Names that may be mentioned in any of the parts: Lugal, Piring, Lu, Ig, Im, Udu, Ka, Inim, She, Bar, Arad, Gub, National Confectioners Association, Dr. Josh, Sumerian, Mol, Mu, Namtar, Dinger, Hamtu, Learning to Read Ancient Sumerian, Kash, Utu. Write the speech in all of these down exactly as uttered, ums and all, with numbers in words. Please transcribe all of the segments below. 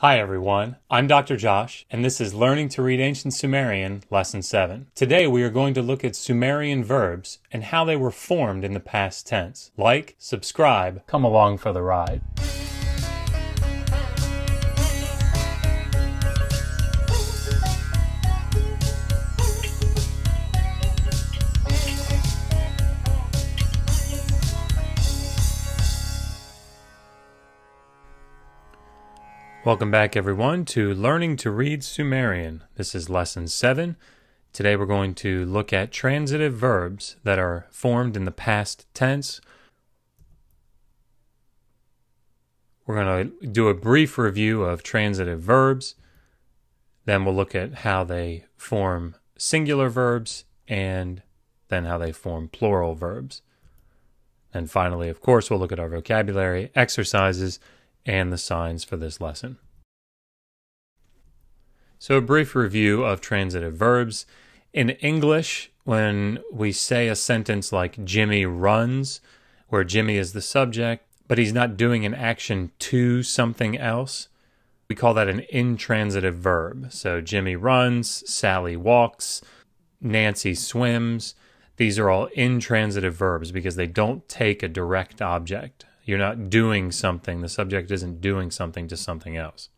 Hi everyone, I'm Doctor Josh, and this is Learning to Read Ancient Sumerian, Lesson seven. Today we are going to look at Sumerian verbs and how they were formed in the past tense. Like, subscribe, come along for the ride. Welcome back everyone to Learning to Read Sumerian. This is Lesson seven. Today we're going to look at transitive verbs that are formed in the past tense. We're going to do a brief review of transitive verbs. Then we'll look at how they form singular verbs and then how they form plural verbs. And finally, of course, we'll look at our vocabulary, exercises, and the signs for this lesson. So a brief review of transitive verbs. In English, when we say a sentence like Jimmy runs, where Jimmy is the subject, but he's not doing an action to something else, we call that an intransitive verb. So Jimmy runs, Sally walks, Nancy swims. These are all intransitive verbs because they don't take a direct object. You're not doing something. The subject isn't doing something to something else.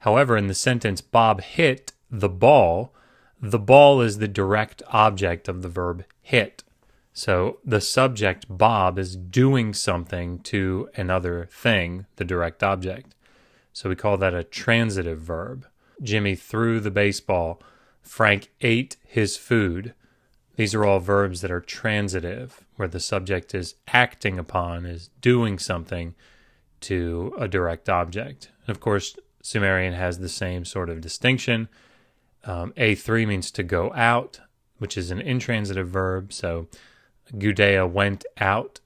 However, in the sentence, Bob hit the ball, the ball is the direct object of the verb hit. So the subject, Bob, is doing something to another thing, the direct object. So we call that a transitive verb. Jimmy threw the baseball. Frank ate his food. These are all verbs that are transitive, where the subject is acting upon, is doing something to a direct object. And of course, Sumerian has the same sort of distinction. Um, A three means to go out, which is an intransitive verb. So Gudea went out.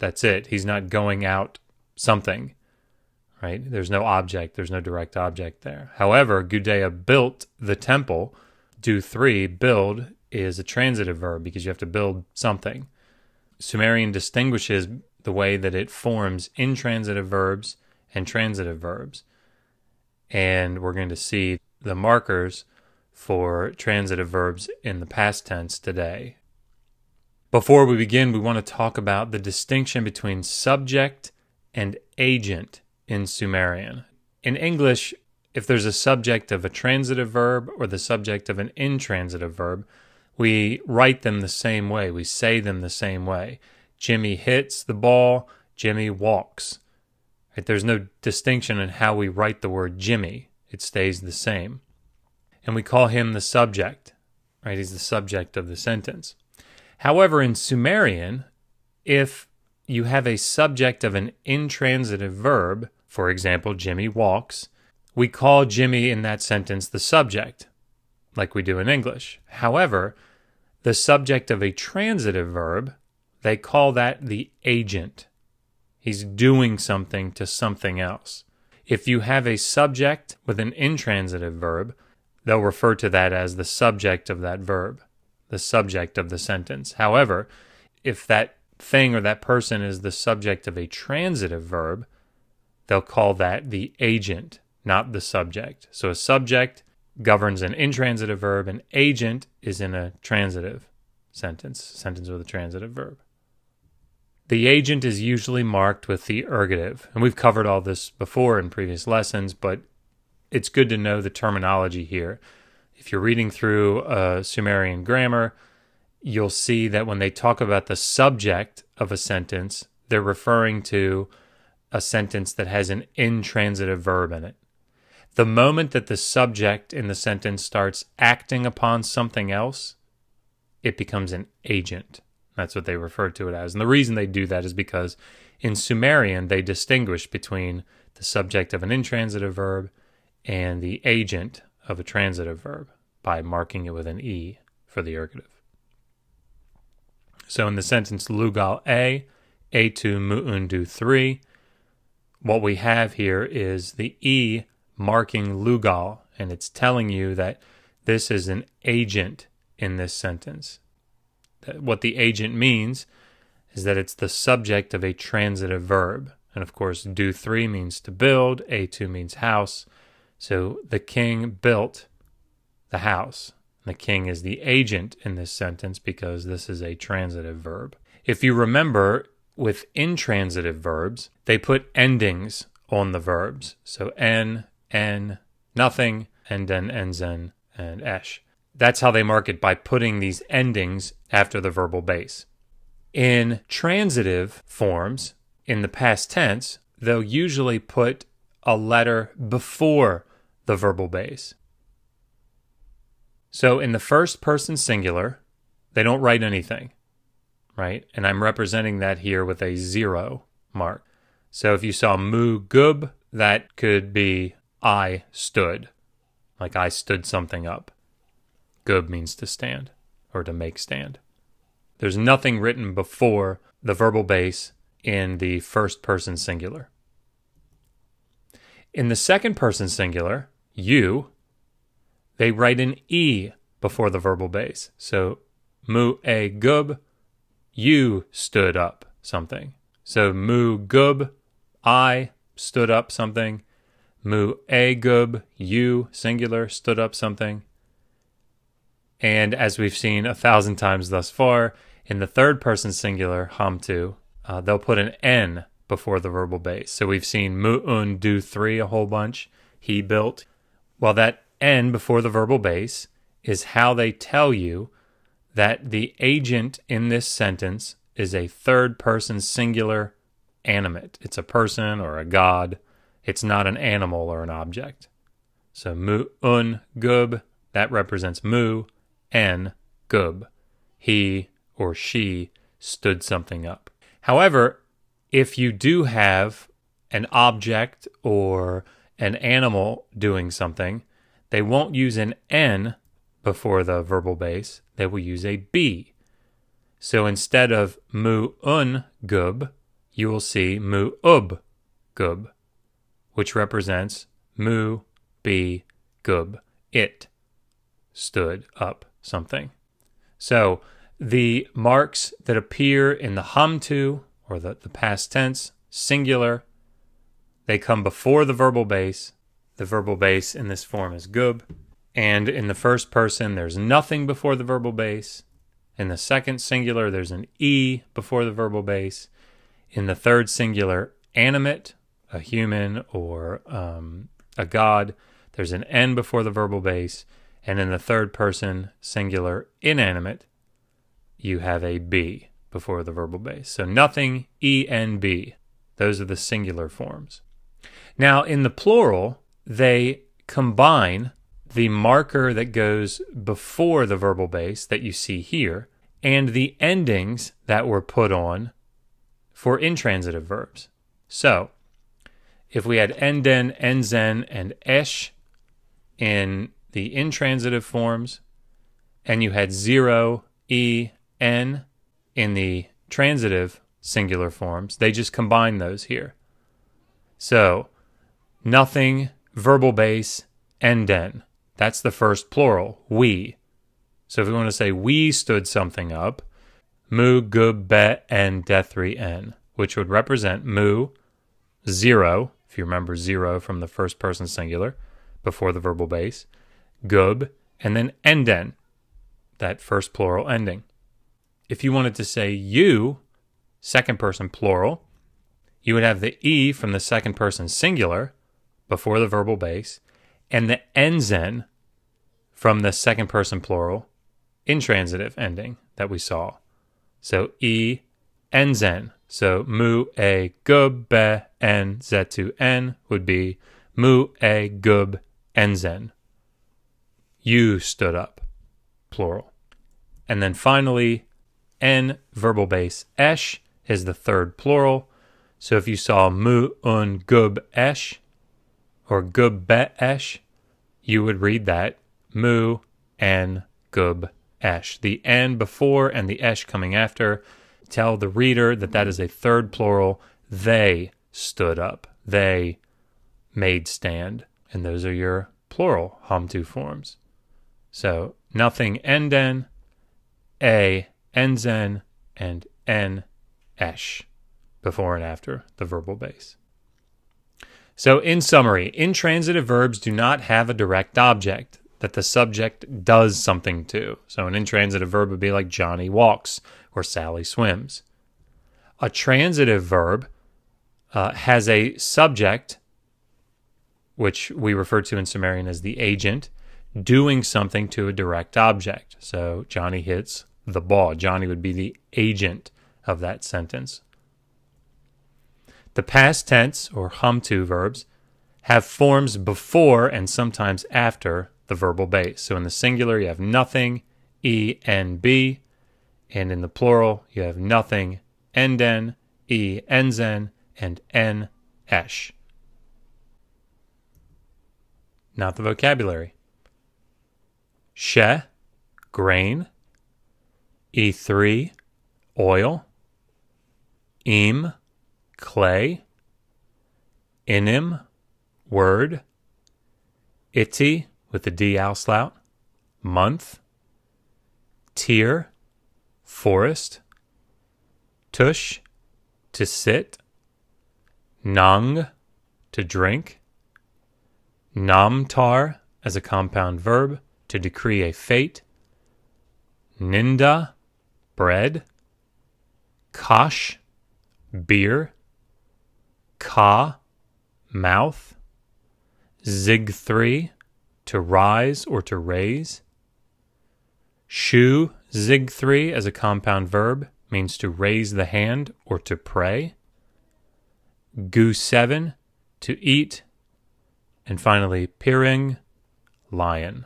That's it. He's not going out something, right? There's no object. There's no direct object there. However, Gudea built the temple. Du three, build, is a transitive verb because you have to build something. Sumerian distinguishes the way that it forms intransitive verbs and transitive verbs. And we're going to see the markers for transitive verbs in the past tense today. Before we begin, we want to talk about the distinction between subject and agent in Sumerian. In English, if there's a subject of a transitive verb or the subject of an intransitive verb, we write them the same way. We say them the same way. Jimmy hits the ball. Jimmy walks. Right? There's no distinction in how we write the word Jimmy. It stays the same. And we call him the subject. Right? He's the subject of the sentence. However, in Sumerian, if you have a subject of an intransitive verb, for example, Jimmy walks, we call Jimmy in that sentence the subject, like we do in English. However, the subject of a transitive verb, they call that the agent. He's doing something to something else. If you have a subject with an intransitive verb, they'll refer to that as the subject of that verb, the subject of the sentence. However, if that thing or that person is the subject of a transitive verb, they'll call that the agent, not the subject. So a subject governs an intransitive verb, an agent is in a transitive sentence, sentence with a transitive verb. The agent is usually marked with the ergative, and we've covered all this before in previous lessons, but it's good to know the terminology here. If you're reading through uh, Sumerian grammar, you'll see that when they talk about the subject of a sentence, they're referring to a sentence that has an intransitive verb in it. The moment that the subject in the sentence starts acting upon something else, it becomes an agent. That's what they refer to it as. And the reason they do that is because in Sumerian, they distinguish between the subject of an intransitive verb and the agent of a transitive verb by marking it with an E for the ergative. So in the sentence Lugal A, A two Mu'un Du three, what we have here is the E marking Lugal, and it's telling you that this is an agent in this sentence. What the agent means is that it's the subject of a transitive verb, And of course, Du three means to build, A two means house. So the king built the house. The king is the agent in this sentence because this is a transitive verb. If you remember, with intransitive verbs, they put endings on the verbs. So en, en, nothing, and then enzen, and esh. That's how they mark it, by putting these endings after the verbal base. In transitive forms, in the past tense, they'll usually put a letter before the verbal base. So in the first person singular, they don't write anything, right? And I'm representing that here with a zero mark. So if you saw mu gub, that could be I stood, like I stood something up. Gub means to stand or to make stand. There's nothing written before the verbal base in the first person singular. In the second person singular, you, they write an E before the verbal base. So mu a gub, you stood up something. So mu gub, I stood up something. Mu a gub, you singular stood up something. And as we've seen a thousand times thus far, in the third person singular, hamtu, uh, they'll put an N before the verbal base. So we've seen mu'un du three a whole bunch, he built. Well, that N before the verbal base is how they tell you that the agent in this sentence is a third person singular animate. It's a person or a god. It's not an animal or an object. So mu'un gub, that represents mu. N, gub, he or she stood something up. However, if you do have an object or an animal doing something, they won't use an N before the verbal base. They will use a B. So instead of mu-un gub, you will see mu-ub gub, which represents mu, b, gub, it, stood up something. So the marks that appear in the hamtu, or the, the past tense, singular, they come before the verbal base. The verbal base in this form is gub. And in the first person, there's nothing before the verbal base. In the second singular, there's an E before the verbal base. In the third singular, animate, a human or um, a god, there's an N before the verbal base. And in the third person singular, inanimate, you have a B before the verbal base. So nothing, E and B. Those are the singular forms. Now in the plural, they combine the marker that goes before the verbal base that you see here and the endings that were put on for intransitive verbs. So if we had enden, enzen, and esh in the intransitive forms, and you had zero, E, N in the transitive singular forms, they just combine those here. So nothing, verbal base, enden. That's the first plural, we. So if we want to say we stood something up, mu, gub, be, en, de three, en, which would represent mu, zero, if you remember zero from the first person singular, before the verbal base, gub, and then enden, that first plural ending. If you wanted to say you, second person plural, you would have the E from the second person singular before the verbal base, and the enzen from the second person plural intransitive ending that we saw. So E, enzen. So mu, a, gub, be, en, zetu, en would be mu, a, gub, enzen. You stood up, plural. And then finally, N, verbal base, esh is the third plural. So if you saw mu, un, gub, esh, or gub, be, esh, you would read that mu, en, gub, esh. The N before and the esh coming after tell the reader that that is a third plural. They stood up. They made stand. And those are your plural hamtu forms. So nothing, enden, a, enzen, and en, esh. before and after the verbal base. So in summary, intransitive verbs do not have a direct object that the subject does something to. So an intransitive verb would be like Johnny walks or Sally swims. A transitive verb uh, has a subject, which we refer to in Sumerian as the agent, doing something to a direct object. So Johnny hits the ball. Johnny would be the agent of that sentence. The past tense, or hamtu verbs, have forms before and sometimes after the verbal base. So in the singular, you have nothing, e, n, b. And in the plural, you have nothing, enden, e, enzen, and en, esh. Not the vocabulary. She, grain. E three, oil. Im, clay. Inim, word. Itti, with the D owl slout, month. Tier, forest. Tush, to sit. Nang, to drink. Namtar, as a compound verb, to decree a fate. Ninda, bread. Kash, beer. Ka, mouth. Zig three, to rise or to raise. Shu, zig three, as a compound verb, means to raise the hand or to pray. Gu seven, to eat. And finally, piring, lion.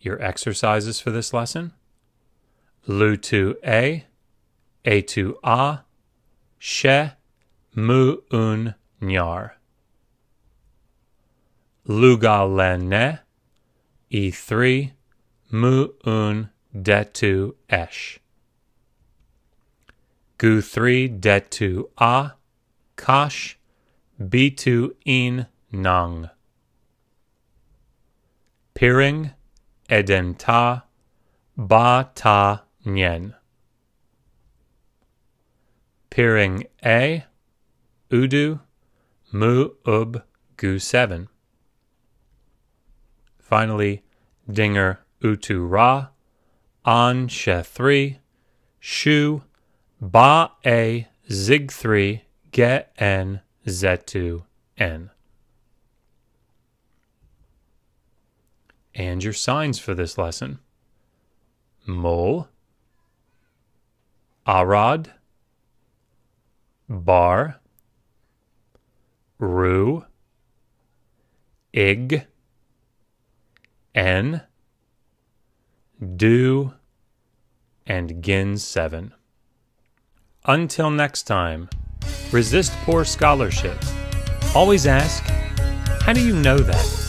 Your exercises for this lesson: Lu two A, A two A, She, Mu un nyar. Lugal lene, E three, Mu un detu esh. Gu three detu a, Kash, B two in nang. Piring, edenta, ba ta nyen. Piring a, Udu, mu ub gu seven. Finally, Dinger Utu Ra, An She three, Shu, Ba A Zig three, Ge N Zetu N. And your signs for this lesson: Mol, Arad, Bar, Ru, Ig, N, Du, and Gin seven. Until next time, resist poor scholarship. Always ask, how do you know that?